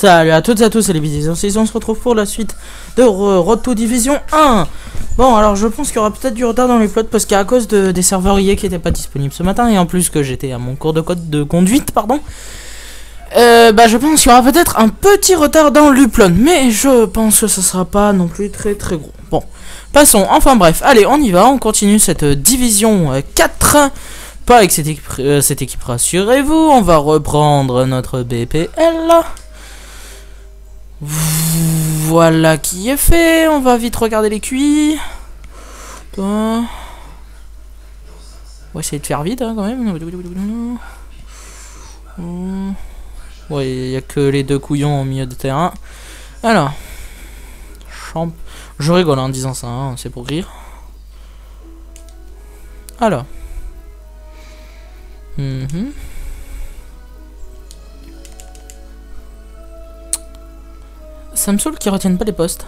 Salut à toutes et à tous, c'est les Visions. On se retrouve pour la suite de Road to Division 1. Bon, alors je pense qu'il y aura peut-être du retard dans les plots parce qu'à cause des serveurs IA qui n'étaient pas disponibles ce matin, et en plus que j'étais à mon cours de code de conduite, pardon. Je pense qu'il y aura peut-être un petit retard dans l'upload, mais je pense que ça sera pas non plus très très gros. Bon, passons, enfin bref, allez on y va, on continue cette division 4. Pas avec cette équipe, rassurez-vous, on va reprendre notre BPL. Voilà qui est fait, on va vite regarder les QI. On va essayer de faire vite hein, quand même. Ouais, il n'y a que les deux couillons au milieu de terrain. Alors, je rigole en disant ça, hein, c'est pour rire. Alors. Ça me saoule qu'ils retiennent pas les postes.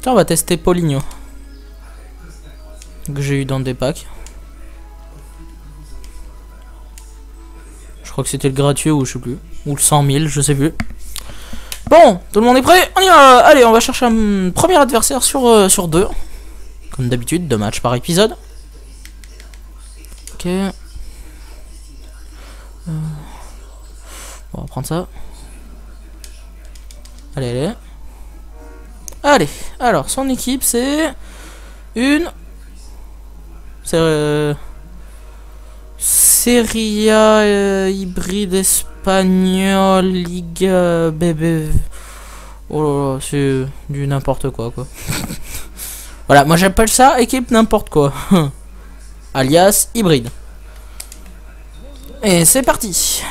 Tiens, on va tester Paulinho, que j'ai eu dans des packs. Je crois que c'était le gratuit ou je sais plus. Ou le 100 000, je sais plus. Bon, tout le monde est prêt? On y va. Allez, on va chercher un premier adversaire sur deux. Comme d'habitude, 2 matchs par épisode. Ok. On va prendre ça. Allez, allez. Allez, alors son équipe c'est... Serie A hybride espagnol Liga BB. Oh là là, c'est du n'importe quoi. Voilà, moi j'appelle ça équipe n'importe quoi. Alias hybride. Et c'est parti.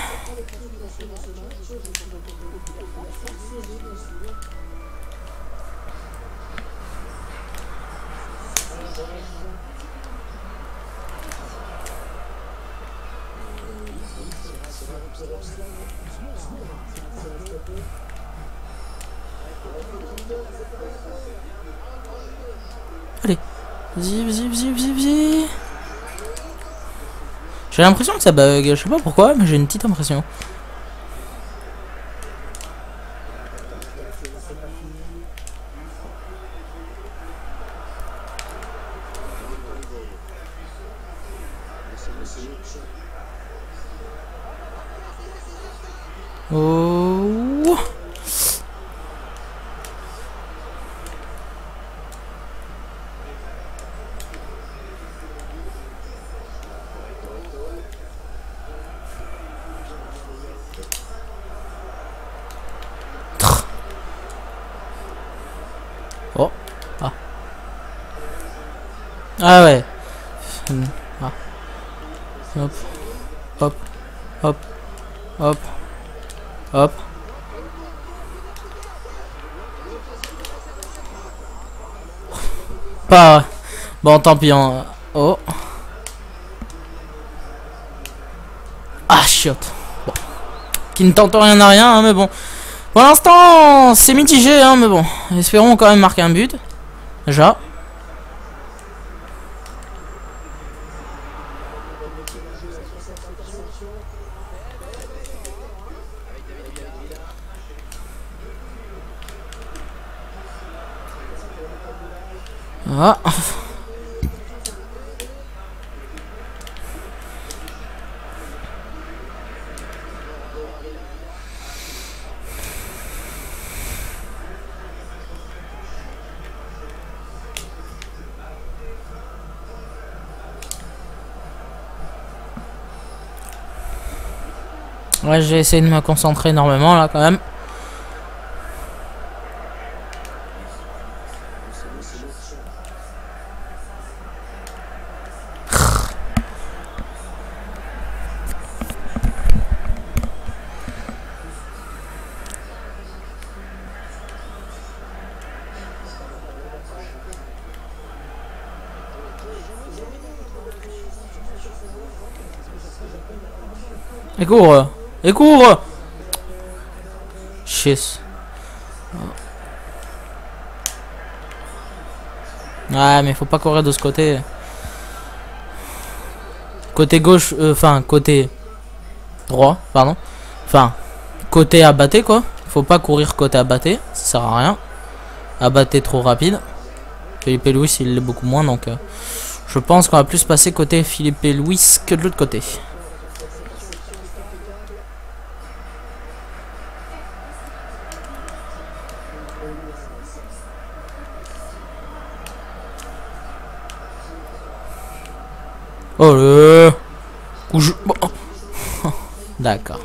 Allez, vas-y. J'ai l'impression que ça bug, je sais pas pourquoi, mais j'ai une petite impression. Oh. Oh. Ah. Ah ouais. Ah. Hop. Hop. Hop. Hop. Hop. Pas. Bon, tant pis. Hein. Oh. Ah, chiotte. Bon. Qui ne tente rien à rien, hein, mais bon. Pour l'instant, c'est mitigé, hein, mais bon. Espérons quand même marquer un but. Déjà. Ah. Ouais, j'ai essayé de me concentrer énormément là quand même. Et cours, et cours. Chiss. Ouais, mais faut pas courir de ce côté. Côté gauche, enfin côté droit, pardon. Enfin, côté abatté quoi. Faut pas courir côté abatté, ça sert à rien. Abatté trop rapide. Philippe Luis il l'est beaucoup moins, donc je pense qu'on va plus passer côté Philippe Luis que de l'autre côté. Oh le coup je... Bon. D'accord.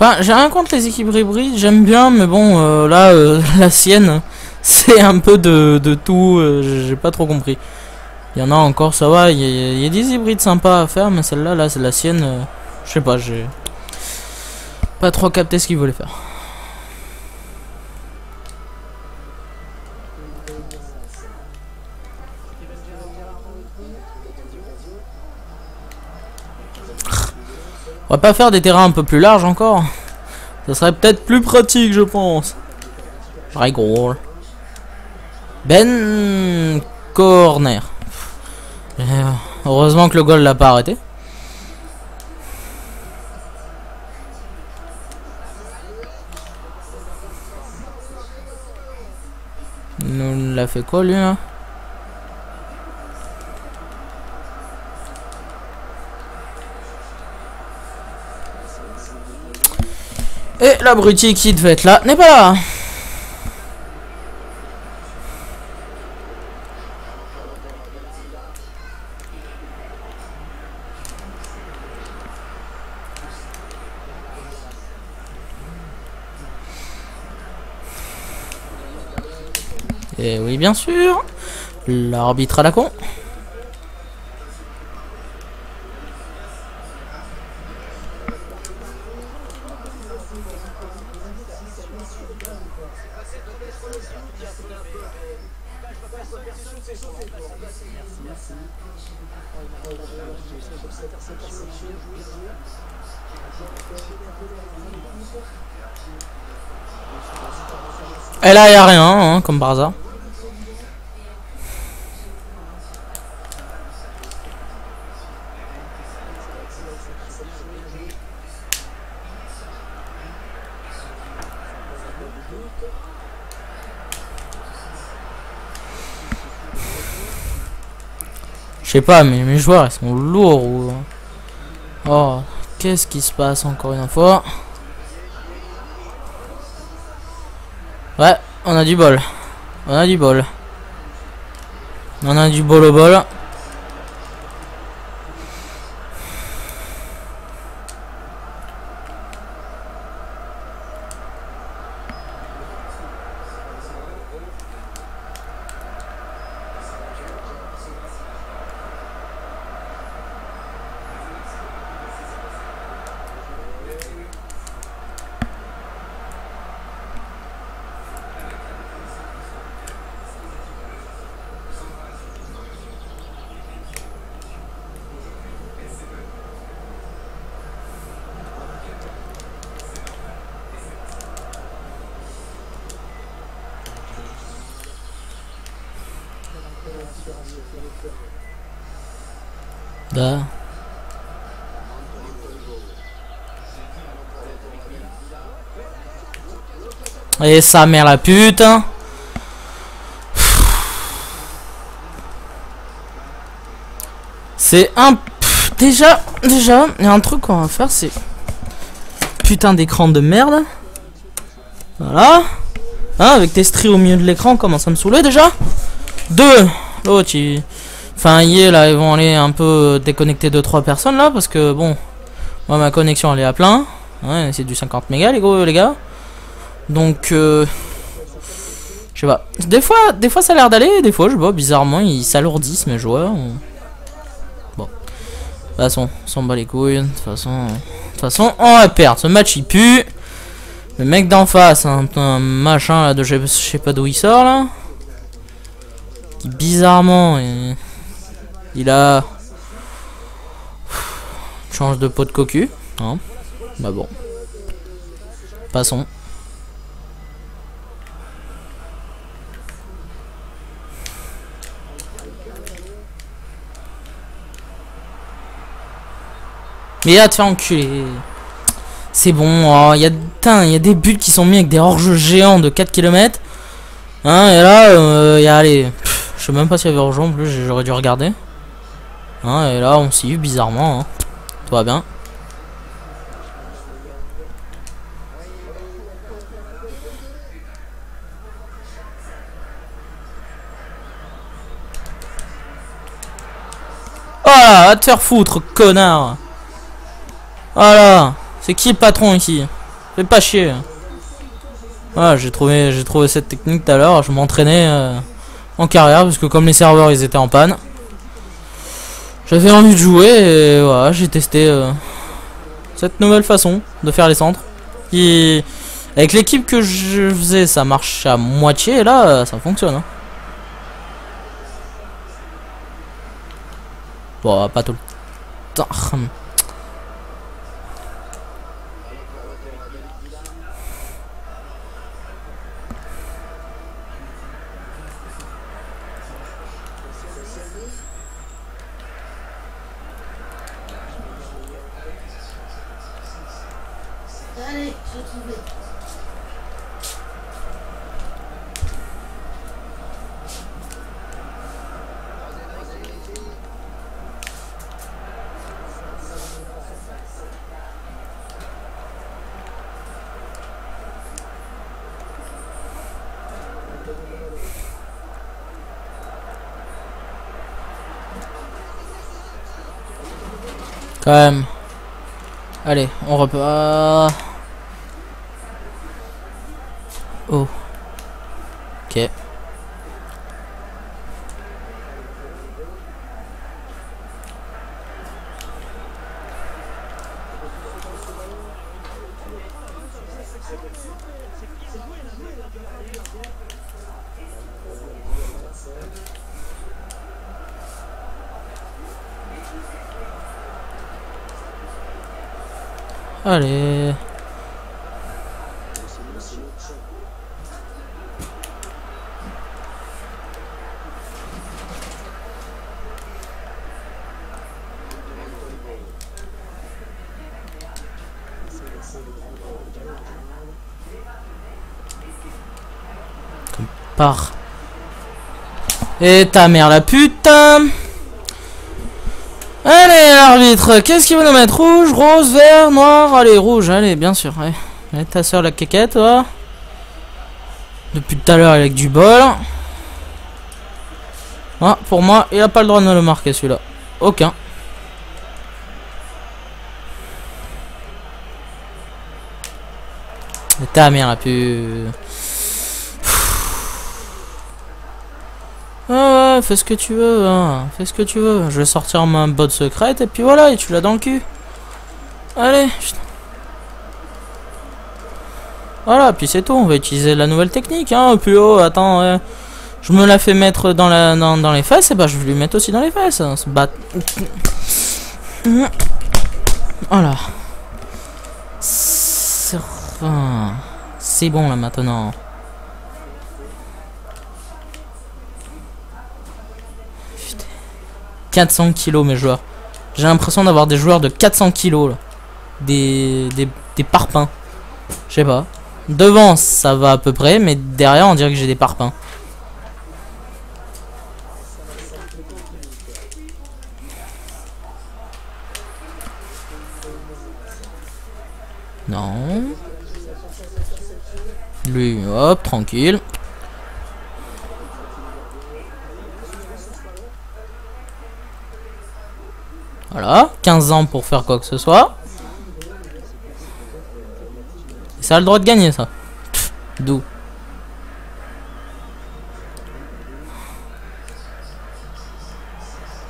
Enfin, j'ai rien contre les équipes Ribéry, j'aime bien, mais bon, là, la sienne... C'est un peu de tout, j'ai pas trop compris. Il y en a encore, ça va, il y a des hybrides sympas à faire, mais celle-là, là, c'est la sienne. Je sais pas, j'ai pas trop capté ce qu'il voulait faire. On va pas faire des terrains un peu plus larges encore. Ça serait peut-être plus pratique, je pense. Je rigole. Ben corner. Heureusement que le goal l'a pas arrêté. Nous l'a fait quoi lui là? Et l'abruti qui devait être là n'est pas là. Et oui, bien sûr, l'arbitre à la con. Et là, il n'y a rien, hein, comme par hasard. Je sais pas, mais mes joueurs ils sont lourds ou... Oh, qu'est-ce qui se passe encore une fois? Ouais, on a du bol. On a du bol. On a du bol au bol. Bah. Et sa mère la pute. C'est un... Déjà, il y a un truc qu'on va faire, c'est... Putain d'écran de merde. Voilà. Hein, avec tes stries au milieu de l'écran, comment ça me saoulait déjà. Deux. L'autre, il... Enfin, hier, là, ils vont aller un peu déconnecter 2-3 personnes, là, parce que, bon, moi, ma connexion, elle est à plein. Ouais, c'est du 50 mégas, les gars. Donc, je sais pas. Des fois, ça a l'air d'aller, des fois, je vois, bizarrement, ils s'alourdissent, mes joueurs. Bon. De toute façon, on s'en bat les couilles. De toute façon, on va perdre. Ce match, il pue. Le mec d'en face, un machin, là, de je sais pas d'où il sort, là. Bizarrement... Il a change de pot de cocu. Hein, bah bon. Passons. Mais là, te faire enculer. C'est bon. Il y a des buts qui sont mis avec des hors-jeux géants de 4 km. Hein, et là, je sais même pas s'il y avait hors-jeu en plus. J'aurais dû regarder. Hein, et là, on s'y est bizarrement. Hein. Tout va bien. Oh là, va te faire foutre, connard. Voilà, c'est qui le patron ici? Fais pas chier. Voilà, j'ai trouvé cette technique tout à l'heure. Je m'entraînais en carrière parce que comme les serveurs ils étaient en panne, j'avais envie de jouer et voilà, j'ai testé cette nouvelle façon de faire les centres. Qui avec l'équipe que je faisais, ça marche à moitié et là, ça fonctionne. Hein. Bon, pas tout le temps. Allez, j'ai trouvé. Quand même. Allez, on repart. Oh. Ok. Allez. Par. Et ta mère la putain. Allez arbitre, qu'est-ce qu'il va nous mettre? Rouge, rose, vert, noir, allez rouge, allez bien sûr, allez. Allez ta soeur la quéquette, toi. Depuis tout à l'heure il a que du bol. Ah, pour moi, il a pas le droit de le marquer celui-là. Aucun. Et ta mère la pute. Ah ouais, fais ce que tu veux, hein. Fais ce que tu veux. Je vais sortir ma botte secrète et puis voilà, et tu l'as dans le cul. Allez. Voilà, puis c'est tout. On va utiliser la nouvelle technique, hein. Plus haut, attends, je me la fais mettre dans dans les fesses, et bah je vais lui mettre aussi dans les fesses. Hein. Se battre. Voilà. C'est bon là maintenant. Putain. 400 kilos mes joueurs. J'ai l'impression d'avoir des joueurs de 400 kilos là. Des parpaings. Je sais pas. Devant ça va à peu près, mais derrière on dirait que j'ai des parpaings. Non. Lui, hop, tranquille. Voilà, 15 ans pour faire quoi que ce soit. Et ça a le droit de gagner, ça. D'où?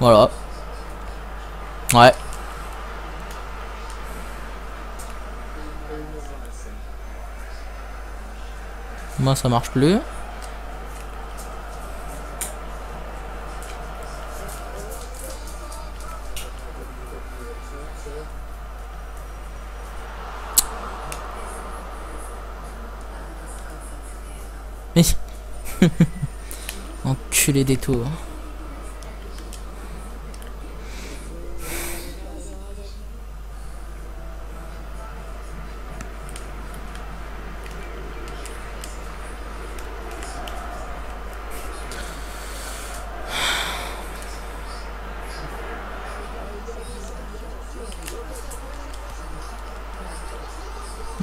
Voilà. Ouais. Moi ça marche plus. Enculé des tours.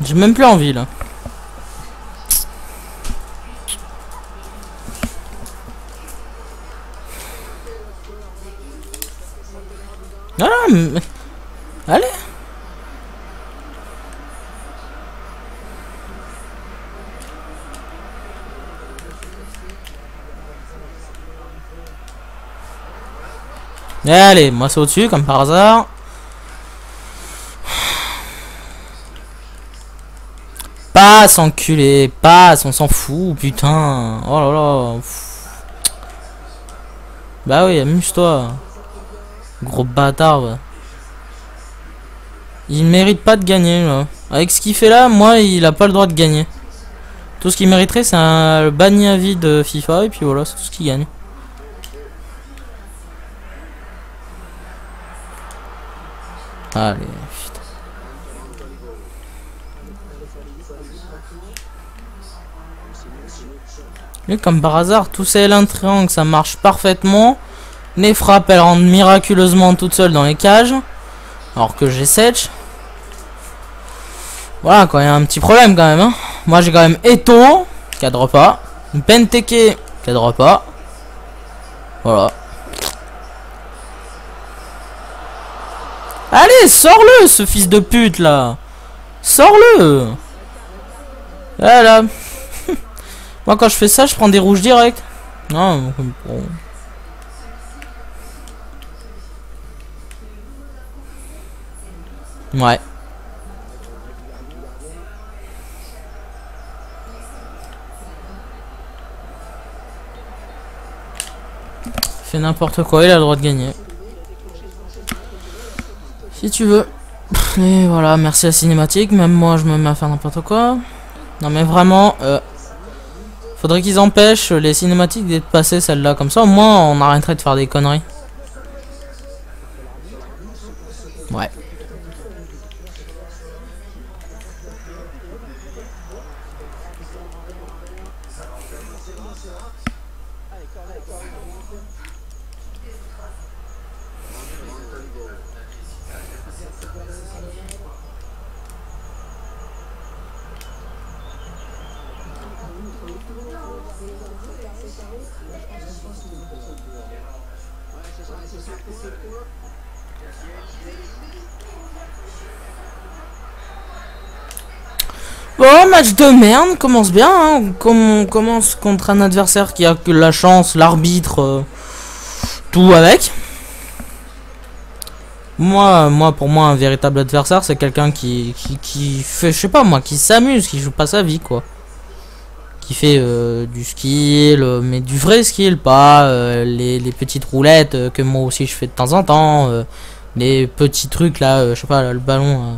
J'ai même plus envie là. Non, non mais... Allez. Allez, moi c'est au-dessus comme par hasard. Passe, enculé, passe, on s'en fout, putain. Oh là là. Pff. Bah oui, amuse-toi. Gros bâtard, ouais. Il mérite pas de gagner, là. Avec ce qu'il fait là, moi, il a pas le droit de gagner. Tout ce qu'il mériterait, c'est un banni à vie de FIFA, et puis voilà, c'est tout ce qu'il gagne. Allez, putain. Lui, comme par hasard, tout ça est l'un triangle, ça marche parfaitement. Les frappes, elles rentrent miraculeusement toutes seules dans les cages. Alors que j'ai Setch. Voilà, quoi, il y a un petit problème quand même. Hein. Moi, j'ai quand même Eto, cadre pas. Benteke, cadre pas. Voilà. Allez, sors-le, ce fils de pute, là. Sors-le. Voilà. Moi quand je fais ça je prends des rouges direct. Non. Bon. Ouais. Fais n'importe quoi, il a le droit de gagner. Si tu veux. Et voilà, merci à Cinématique, même moi je me mets à faire n'importe quoi. Non mais vraiment faudrait qu'ils empêchent les cinématiques d'être passées celle-là, comme ça au moins on arrêterait de faire des conneries. Ouais. Bon, match de merde, commence bien, hein. On commence contre un adversaire qui a que la chance, l'arbitre, tout avec. Moi, pour moi, un véritable adversaire, c'est quelqu'un qui fait, je sais pas moi, qui s'amuse, qui joue pas sa vie, quoi. Qui fait du skill, mais du vrai skill, pas les petites roulettes que moi aussi je fais de temps en temps, les petits trucs là, je sais pas, là, le ballon,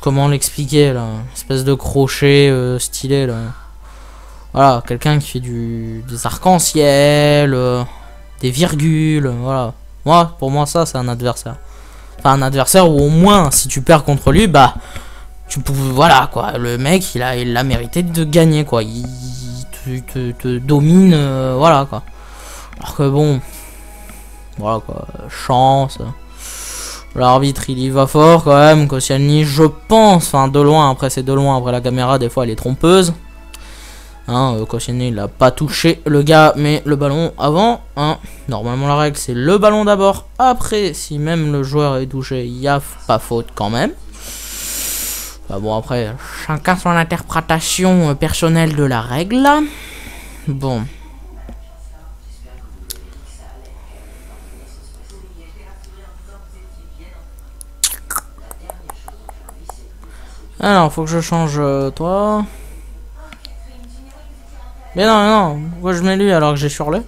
comment l'expliquer là, espèce de crochet stylé là. Voilà, quelqu'un qui fait des arcs-en-ciel, des virgules, voilà. Moi, pour moi ça c'est un adversaire. Enfin un adversaire où au moins si tu perds contre lui, bah... Tu pouvais, voilà quoi, le mec il a mérité de gagner quoi, il te domine, voilà quoi. Alors que bon, voilà quoi, chance, l'arbitre il y va fort quand même, Koscielny je pense, enfin de loin, après c'est de loin, après la caméra des fois elle est trompeuse. Hein, Koscielny il a pas touché le gars mais le ballon avant, hein. Normalement la règle c'est le ballon d'abord, après si même le joueur est touché il n'y a pas faute quand même. Bah bon après, chacun son interprétation personnelle de la règle. Bon. Alors, faut que je change toi. Mais non, non, pourquoi je mets lui alors que j'ai sur le.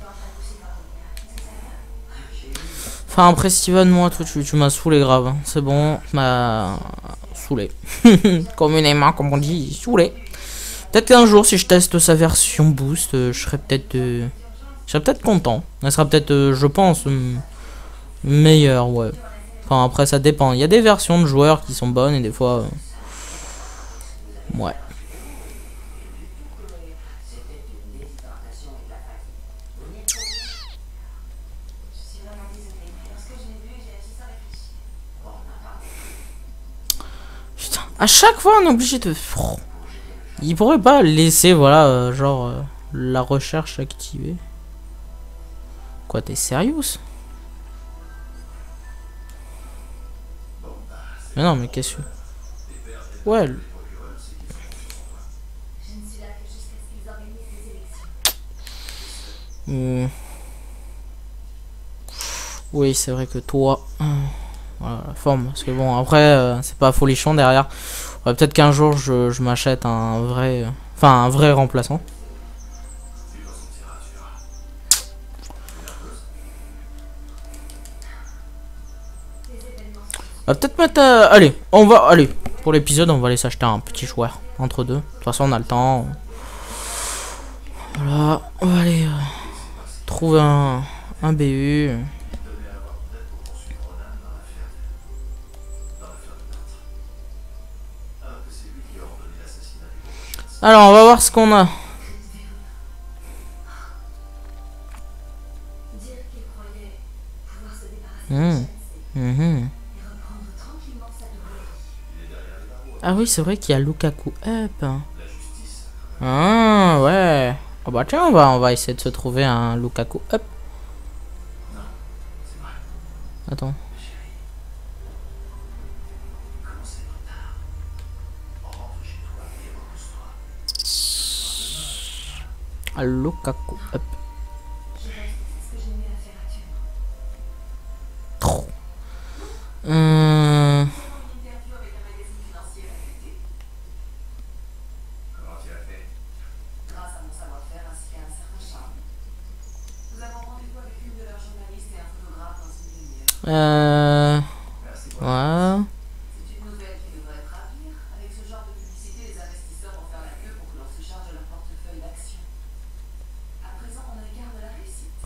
Enfin après Steven, moi tu m'as saoulé grave, hein. C'est bon, tu m'as... saoulé. Communément, comme on dit, saoulé. Peut-être qu'un jour, si je teste sa version boost, je serais peut-être content. Elle sera peut-être, je pense, meilleure, ouais. Enfin, après, ça dépend. Il y a des versions de joueurs qui sont bonnes et des fois... ouais. Putain, à chaque fois, on est obligé de... Il pourrait pas laisser, voilà, genre, la recherche activée. Quoi, t'es sérieux? Mais non, mais qu'est-ce que... Ouais. Oui, c'est vrai que toi... Voilà, la forme. Parce que bon, après, c'est pas folichon derrière. Ouais, peut-être qu'un jour, je m'achète un vrai... Enfin, un vrai remplaçant. On va peut-être mettre... allez, on va... Allez, pour l'épisode, on va aller s'acheter un petit joueur. Entre deux. De toute façon, on a le temps. Voilà. On va aller... trouver un BU... Alors, on va voir ce qu'on a. Ah oui, c'est vrai qu'il y a Lukaku Up. Ah ouais. Ah bah tiens, on va essayer de se trouver un Lukaku Up. Attends. Allo Kaku Up. Trop. Ouais.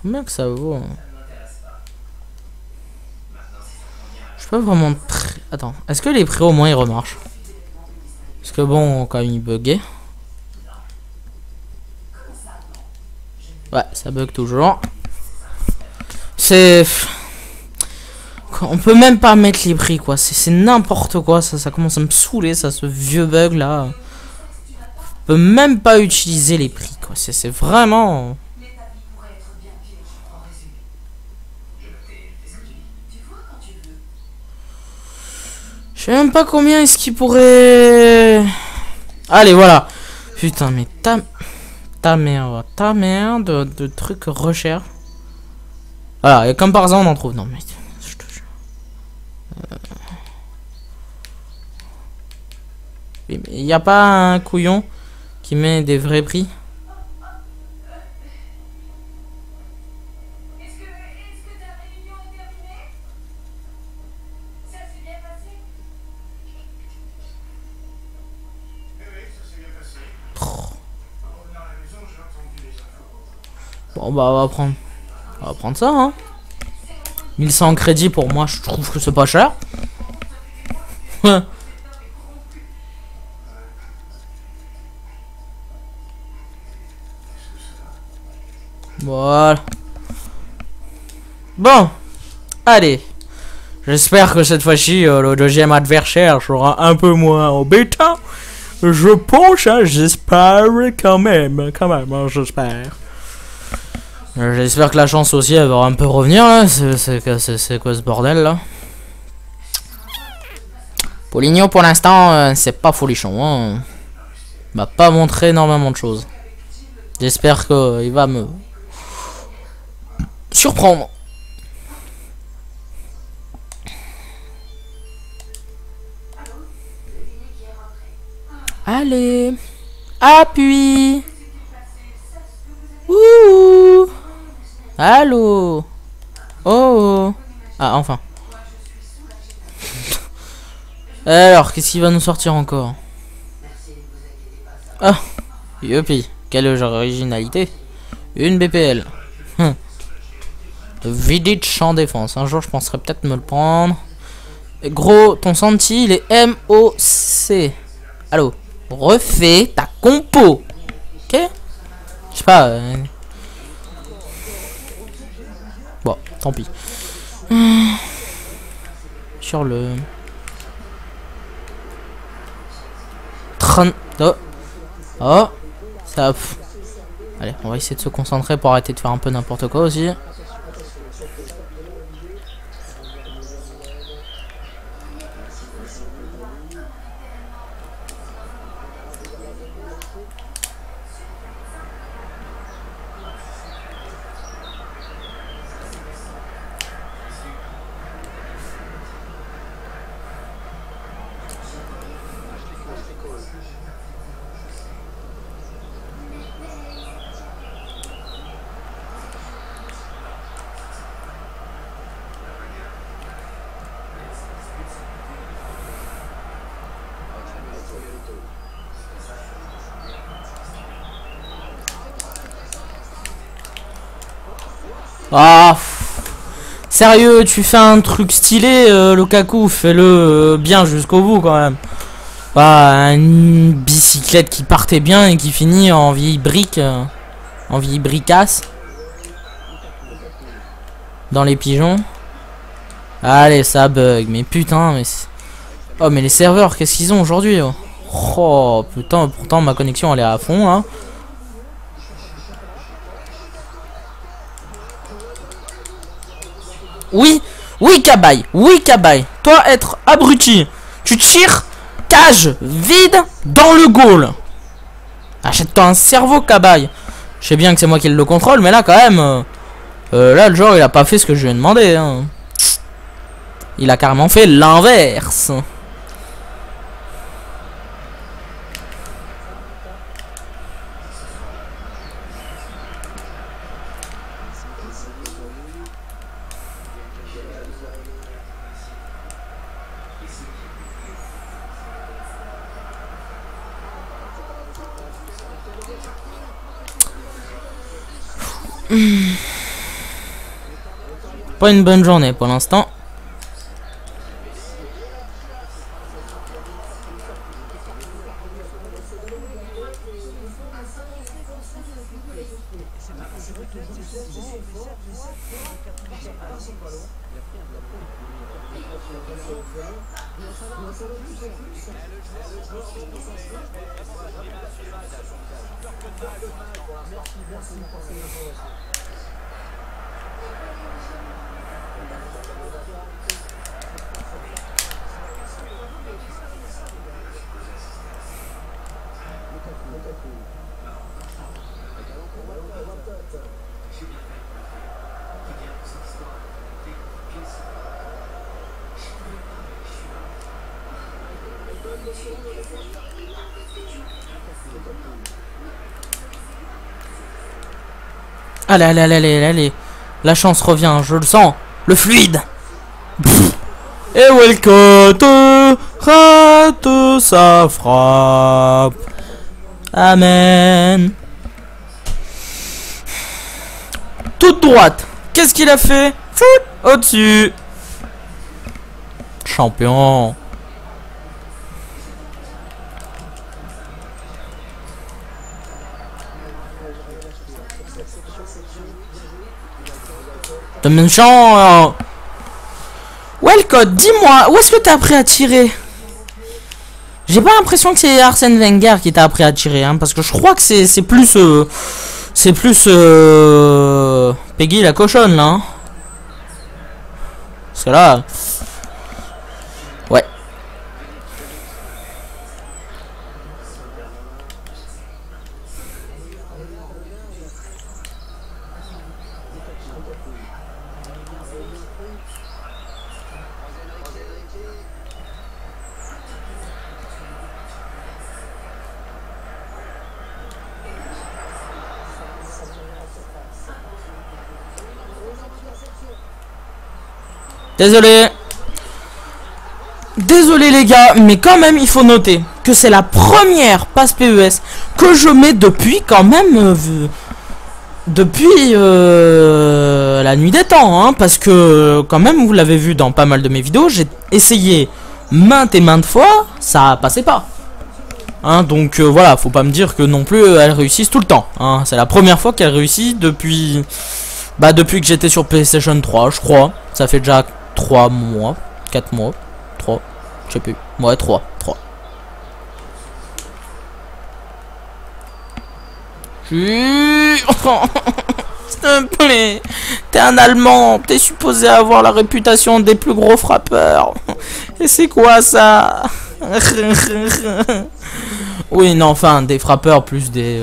Combien que ça vaut hein? Je peux vraiment... Attends, est-ce que les prix au moins ils remarchent? Parce que bon, quand ils buggaient... Ouais, ça bug toujours. C'est... On peut même pas mettre les prix quoi, c'est n'importe quoi, ça commence à me saouler ça, ce vieux bug là. On peut même pas utiliser les prix quoi, c'est vraiment... Je sais même pas combien est-ce qu'il pourrait... Allez, voilà. Putain, mais ta mère de trucs recherche. Voilà, et comme par hasard, on en trouve. Non, mais... Je te jure. Mais il n'y a pas un couillon qui met des vrais prix? Bon bah on va prendre ça hein. 1100 crédits pour moi, je trouve que c'est pas cher. Voilà. Bon, allez. J'espère que cette fois-ci le deuxième adversaire sera un peu moins embêtant. Je pense, hein, j'espère quand même, hein, j'espère. J'espère que la chance aussi elle va un peu revenir là, c'est quoi ce bordel là? Poligno pour l'instant c'est pas folichon, hein. M'a pas montré énormément de choses. J'espère qu'il va me surprendre. Allez, appuie. Ouh. Allô. Oh. Ah, enfin. Alors, qu'est-ce qu'il va nous sortir encore? Ah. Youpi, quelle originalité. Une BPL. Vidic champ défense. Un jour je penserais peut-être me le prendre. Et gros, ton senti il est MOC. Allô, refais ta compo. Ok. Je sais pas. Bon, tant pis. Sur le... Oh. Oh. Ça... Allez, on va essayer de se concentrer pour arrêter de faire un peu n'importe quoi aussi. Ah, sérieux, tu fais un truc stylé, Lukaku, fais-le bien jusqu'au bout quand même. Pas une bicyclette qui partait bien et qui finit en vieille brique, en vieille bricasse. Dans les pigeons. Allez, ça bug, mais putain, mais... Oh, mais les serveurs, qu'est-ce qu'ils ont aujourd'hui? Oh, putain, pourtant ma connexion elle est à fond là. Oui, oui Cabaye, oui Cabaye. Toi être abruti, tu tires cage vide dans le goal. Achète-toi un cerveau Cabaye. Je sais bien que c'est moi qui le contrôle, mais là quand même, là le joueur il a pas fait ce que je lui ai demandé. Hein. Il a carrément fait l'inverse. Pas une bonne journée pour l'instant. Allez, allez, allez, allez, allez. La chance revient, je le sens. Le fluide. Pff. Et Welcott rate sa frappe. Amen. Toute droite. Qu'est-ce qu'il a fait? Foot au-dessus. Champion. De même champ. Welcott, dis-moi, où est-ce que t'as appris à tirer? J'ai pas l'impression que c'est Arsène Wenger qui t'a appris à tirer, hein, parce que je crois que c'est plus... c'est plus... Peggy la cochonne, là. Hein. Parce que là... Ouais. Désolé. Désolé les gars, mais quand même il faut noter que c'est la première passe PES que je mets depuis quand même depuis la nuit des temps, hein, parce que quand même vous l'avez vu dans pas mal de mes vidéos, j'ai essayé maintes et maintes fois, ça passait pas, hein, donc voilà, faut pas me dire que non plus elles réussissent tout le temps, hein, c'est la première fois qu'elles réussissent depuis depuis que j'étais sur PlayStation 3 je crois, ça fait déjà 3 mois, 4 mois, 3, je sais plus, ouais 3. S'il te plaît, t'es un Allemand, t'es supposé avoir la réputation des plus gros frappeurs. Et c'est quoi ça? Oui, non, enfin, des frappeurs plus des...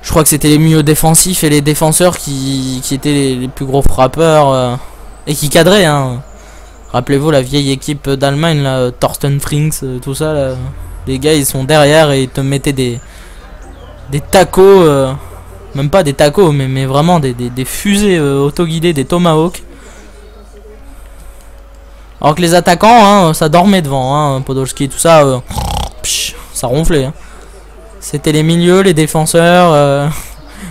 Je crois que c'était les milieux défensifs et les défenseurs qui étaient les plus gros frappeurs et qui cadraient, hein. Rappelez-vous la vieille équipe d'Allemagne, là, Thorsten Frings, tout ça, là. Les gars, ils sont derrière et ils te mettaient des... Des tacos, même pas des tacos, mais vraiment des fusées autoguidées, des tomahawks. Alors que les attaquants, hein, ça dormait devant, hein, Podolski, tout ça, ça ronflait. Hein. C'était les milieux, les défenseurs,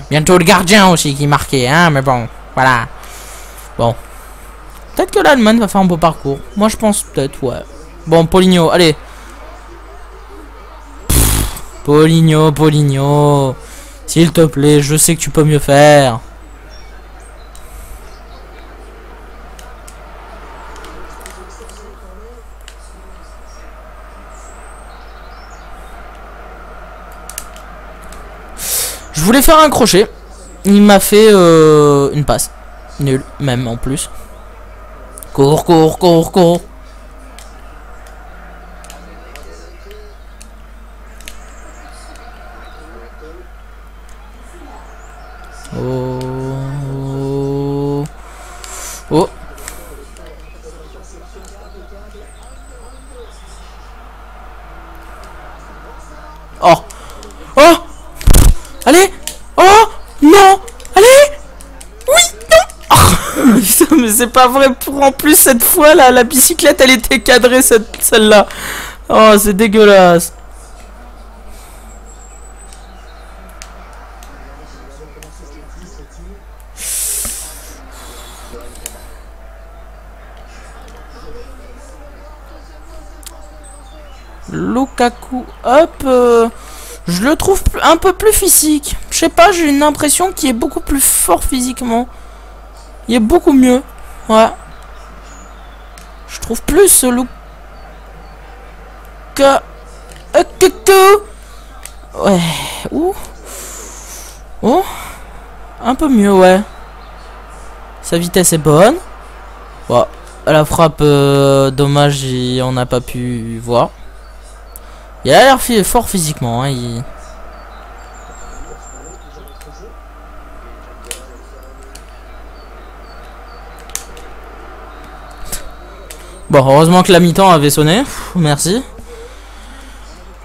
bientôt le gardien aussi qui marquait, hein, mais bon, voilà. Bon, peut-être que l'Allemagne va faire un beau parcours. Moi je pense peut-être, ouais. Bon, Paulinho, allez. Paulinho, s'il te plaît, je sais que tu peux mieux faire. Je voulais faire un crochet. Il m'a fait une passe. Nul, même en plus. Cours. Oh. Oh. Oh. Allez. Oh. Non. Allez. Oui. Non. Oh. Putain, mais c'est pas vrai. Pour en plus cette fois là, la bicyclette elle était cadrée celle-là. Oh, c'est dégueulasse. Lukaku, hop, je le trouve un peu plus physique. Je sais pas, j'ai une impression qu'il est beaucoup plus fort physiquement. Il est beaucoup mieux. Ouais. Je trouve plus Lukaku. Ouais. Ouh. Oh. Un peu mieux, ouais. Sa vitesse est bonne. Ouais. La frappe, dommage, on n'a pas pu voir. Il a l'air fort physiquement, hein, il... Bon, heureusement que la mi-temps avait sonné. Pff, merci.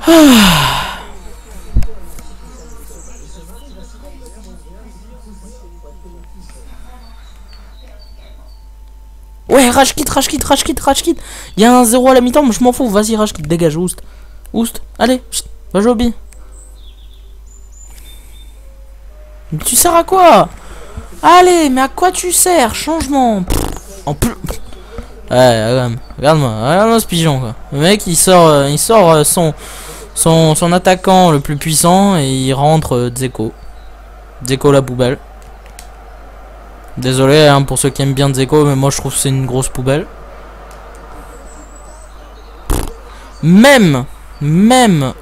Ah. Ouais, rage quitte. Il y a un 0 à la mi-temps, mais je m'en fous. Vas-y, rage quitte, dégage, oust. Oust, allez, va Joby. Mais tu sers à quoi? Allez, mais à quoi tu sers? Changement. Pff, en plus. Ouais, regarde-moi ce pigeon, quoi. Le mec, il sort son attaquant le plus puissant et il rentre Dzeko. Dzeko la poubelle. Désolé hein, pour ceux qui aiment bien Dzeko, mais moi je trouve que c'est une grosse poubelle. Même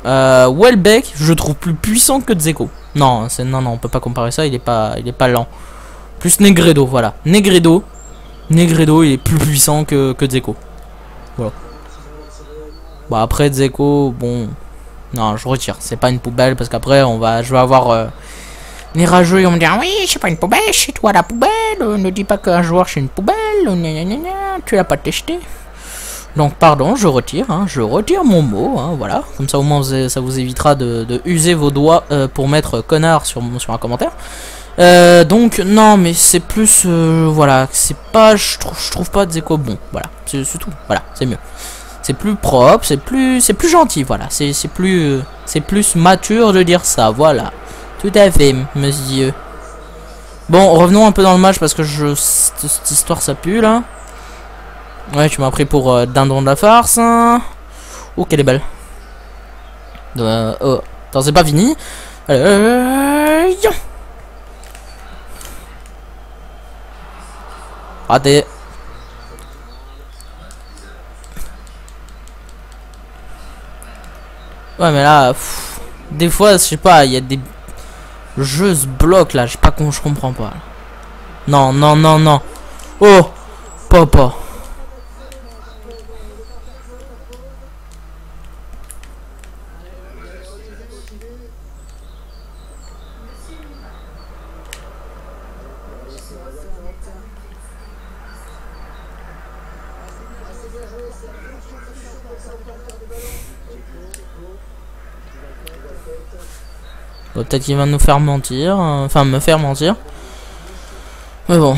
Welbeck, je trouve plus puissant que Dzeko. Non, non, on peut pas comparer ça. Il est pas lent. Plus Negredo, voilà. Negredo, il est plus puissant que Dzeko. Voilà. Bon, après Dzeko, bon, non, je retire. C'est pas une poubelle parce qu'après je vais avoir les rageux, ils vont me dire oui, c'est pas une poubelle, c'est toi la poubelle. Ne dis pas qu'un joueur c'est une poubelle. Tu l'as pas testé. Donc pardon, je retire, hein, je retire mon mot, hein, voilà. Comme ça au moins ça vous évitera de user vos doigts pour mettre connard sur un commentaire. Donc non, mais c'est plus voilà, c'est pas, je trouve pas des échos bons, voilà, c'est tout, voilà, c'est mieux, c'est plus propre, c'est plus gentil, voilà, c'est plus mature de dire ça, voilà, tout à fait, monsieur. Bon, revenons un peu dans le match parce que cette histoire ça pue là. Ouais, tu m'as pris pour dindon de la farce. Hein. Oh, quelle est belle. Oh, attends, c'est pas fini. Allez, raté. Ouais, mais là, pff, des fois, je sais pas, il y a des jeux se bloquent là. Je sais pas, je comprends pas. Non, non, non, non. Oh, papa. Bon, peut-être qu'il va nous faire mentir, enfin me faire mentir. Mais bon,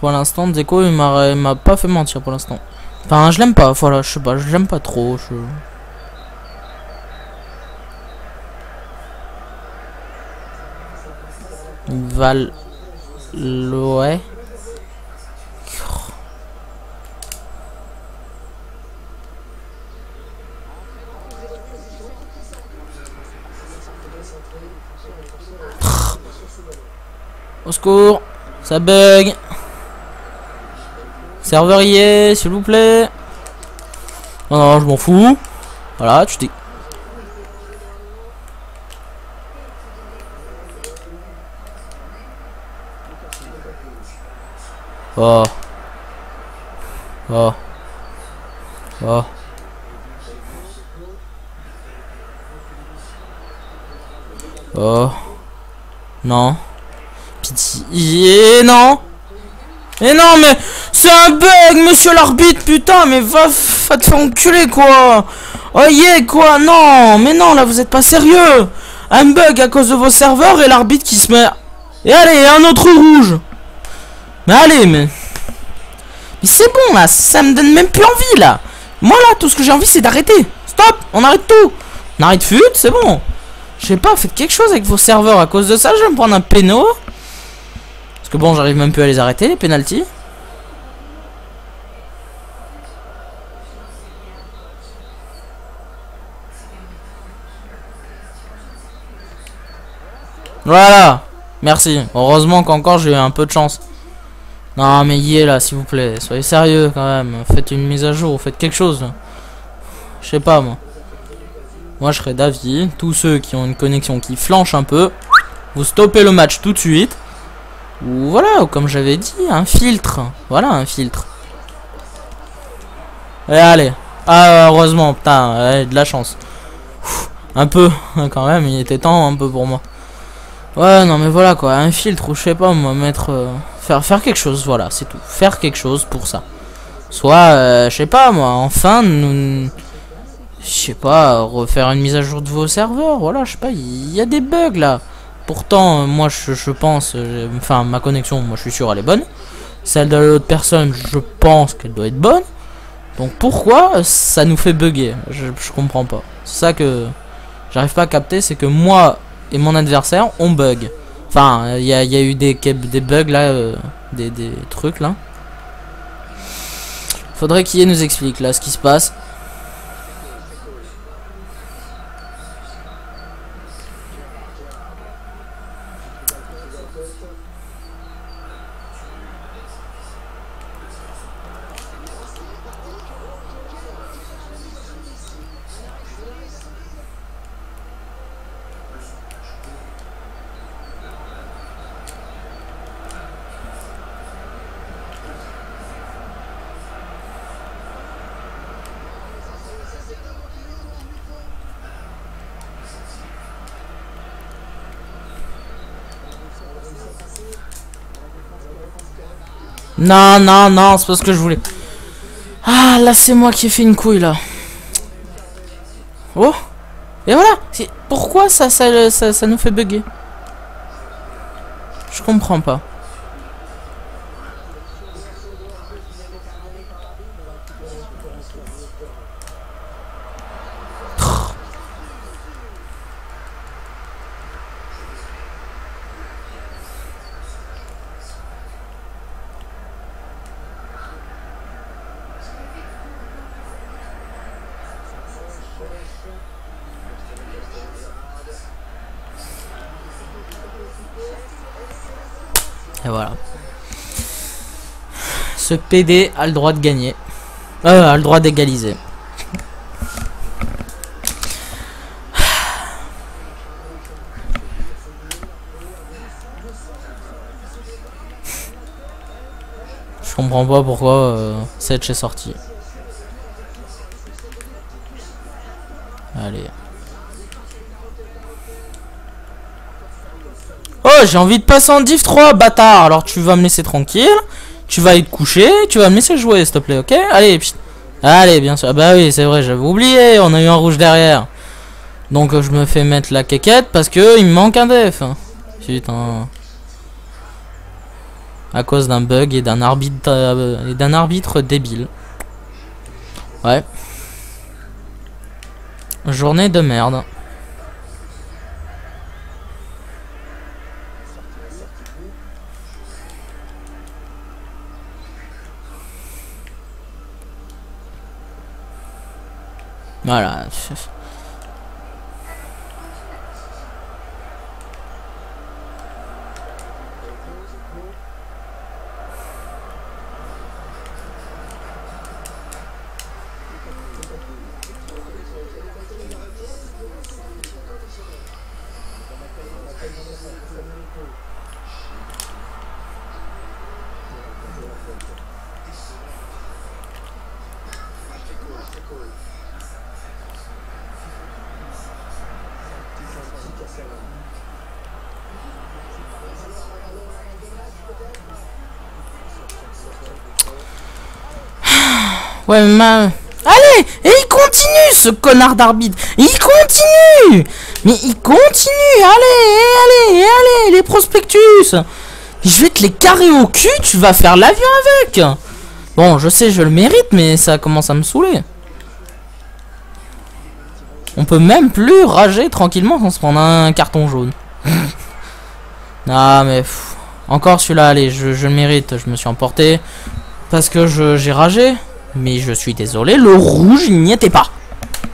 pour l'instant, Dzeko il m'a pas fait mentir pour l'instant. Enfin, je l'aime pas, voilà, je sais pas, je l'aime pas trop. Valoé. Au secours, ça bug. Serverier, s'il vous plaît. Non, non, je m'en fous. Voilà, tu t'es. Oh. Oh. Oh. Oh. Non. Pitié, non. Et non, mais c'est un bug, monsieur l'arbitre, putain, mais va te faire enculer, quoi. Oh yeah, quoi, non, mais non, là, vous êtes pas sérieux. Un bug à cause de vos serveurs et l'arbitre qui se met... Et allez, un autre rouge. Mais allez, mais c'est bon, là, ça me donne même plus envie, là. Moi, là, tout ce que j'ai envie, c'est d'arrêter. Stop, on arrête tout. On arrête fut, c'est bon. Je sais pas, faites quelque chose avec vos serveurs. À cause de ça, je vais me prendre un péno. Parce que bon, j'arrive même plus à les arrêter, les pénalties. Voilà. Merci. Heureusement qu'encore j'ai eu un peu de chance. Non, mais y est là, s'il vous plaît. Soyez sérieux quand même. Faites une mise à jour. Faites quelque chose. Je sais pas, moi. Moi je serais d'avis, tous ceux qui ont une connexion qui flanche un peu, vous stoppez le match tout de suite. Ou voilà, comme j'avais dit, un filtre. Voilà, un filtre. Et allez. Ah, heureusement, putain, allez, de la chance. Ouf, un peu, quand même, il était temps un peu pour moi. Ouais, non mais voilà quoi, un filtre ou je sais pas, moi mettre... faire quelque chose, voilà, c'est tout. Faire quelque chose pour ça. Soit, je sais pas moi, enfin, nous... Je sais pas, refaire une mise à jour de vos serveurs, voilà, je sais pas, il y a des bugs là. Pourtant, moi je pense, enfin ma connexion, moi je suis sûr elle est bonne. Celle de l'autre personne, je pense qu'elle doit être bonne. Donc pourquoi ça nous fait bugger? Je comprends pas. C'est ça que j'arrive pas à capter, c'est que moi et mon adversaire, on bug. Enfin, il y a eu des bugs là, des trucs là. Faudrait qu'il nous explique là ce qui se passe. Non, non, non, c'est pas ce que je voulais. Ah, là, c'est moi qui ai fait une couille, là. Oh. Et voilà. Pourquoi ça nous fait bugger? Je comprends pas. Et voilà. Ce PD a le droit de gagner. A le droit d'égaliser. Je comprends pas pourquoi Setch est sorti. Allez. Oh, j'ai envie de passer en div 3, bâtard. Alors tu vas me laisser tranquille. Tu vas aller te coucher. Tu vas me laisser jouer, s'il te plaît, ok? Allez, allez, bien sûr. Ah bah oui, c'est vrai, j'avais oublié. On a eu un rouge derrière. Donc je me fais mettre la quéquette parce que il me manque un def. Putain. À cause d'un bug et d'un arbitre débile. Ouais. Journée de merde. Voilà. Ouais, mais... Allez, et il continue ce connard d'arbitre. Il continue. Mais il continue. Allez, allez, allez, les prospectus. Je vais te les carrer au cul, tu vas faire l'avion avec. Bon, je sais, je le mérite, mais ça commence à me saouler. On peut même plus rager tranquillement sans se prendre un carton jaune. Ah, mais... Pff. Encore celui-là, allez, je le mérite. Je me suis emporté parce que j'ai ragé. Mais je suis désolé, le rouge, il n'y était pas.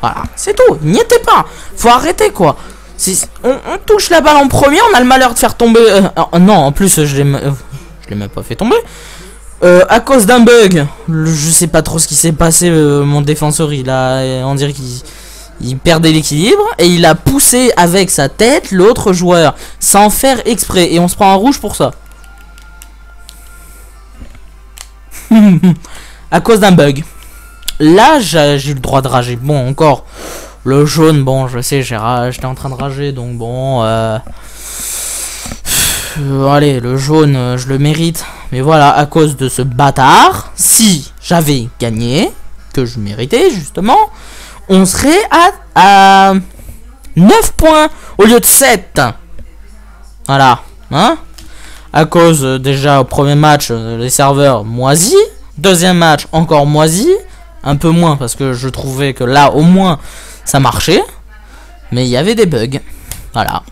Voilà, c'est tout, il n'y était pas. Faut arrêter, quoi. On touche la balle en premier, on a le malheur de faire tomber... non, en plus, je l'ai même pas fait tomber. À cause d'un bug, je sais pas trop ce qui s'est passé, mon défenseur, on dirait qu'il perdait l'équilibre. Et il a poussé avec sa tête l'autre joueur, sans faire exprès. Et on se prend un rouge pour ça. À cause d'un bug. Là, j'ai eu le droit de rager. Bon, encore. Le jaune, bon, je sais, j'étais en train de rager. Donc, bon. Allez, le jaune, je le mérite. Mais voilà, à cause de ce bâtard, si j'avais gagné, que je méritais, justement, on serait à 9 points au lieu de 7. Voilà. Hein? À cause, déjà, au premier match, les serveurs moisis. Deuxième match, encore moisi. Un peu moins, parce que je trouvais que là, au moins, ça marchait. Mais il y avait des bugs. Voilà.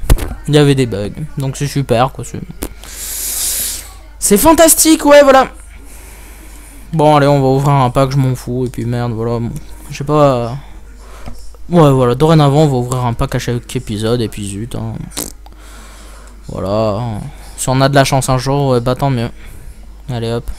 Il y avait des bugs. Donc c'est super, quoi. C'est fantastique, ouais, voilà. Bon, allez, on va ouvrir un pack, je m'en fous. Et puis merde, voilà. Bon, je sais pas... Ouais, voilà. Dorénavant, on va ouvrir un pack à chaque épisode. Et puis zut, hein. Voilà. Si on a de la chance un jour, ouais, bah tant mieux. Allez, hop.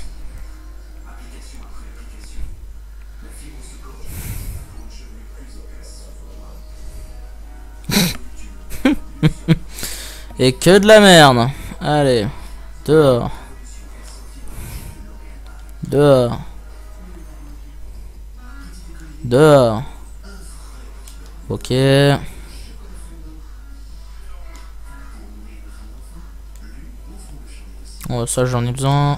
Et que de la merde. Allez, dehors. Dehors. Dehors. Ok. Oh, ça j'en ai besoin.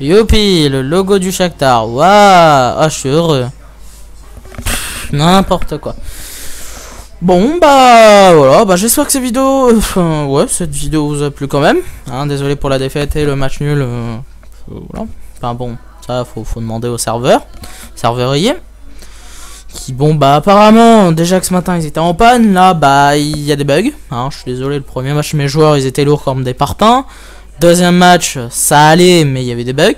Youpi, le logo du Shakhtar. Waouh, ah, je suis heureux. N'importe quoi. Bon bah voilà, bah j'espère que cette vidéo, ouais, cette vidéo vous a plu quand même. Hein, désolé pour la défaite et le match nul. Voilà. Enfin bon, ça faut demander au serveur qui, bon bah apparemment déjà que ce matin ils étaient en panne, là bah il y a des bugs. Hein, je suis désolé, le premier match mes joueurs ils étaient lourds comme des parpaings. Deuxième match ça allait mais il y avait des bugs.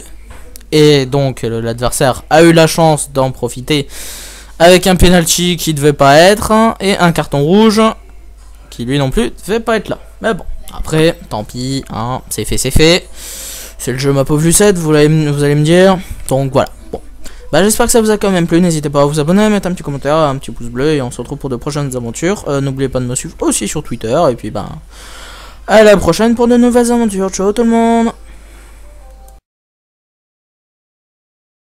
Et donc l'adversaire a eu la chance d'en profiter. Avec un penalty qui devait pas être et un carton rouge qui lui non plus devait pas être là. Mais bon, après, tant pis, hein, c'est fait, c'est fait. C'est le jeu ma pauvre Lucette, vous allez me dire. Donc voilà. Bon, bah j'espère que ça vous a quand même plu. N'hésitez pas à vous abonner, à mettre un petit commentaire, un petit pouce bleu et on se retrouve pour de prochaines aventures. N'oubliez pas de me suivre aussi sur Twitter et puis ben à la prochaine pour de nouvelles aventures. Ciao tout le monde.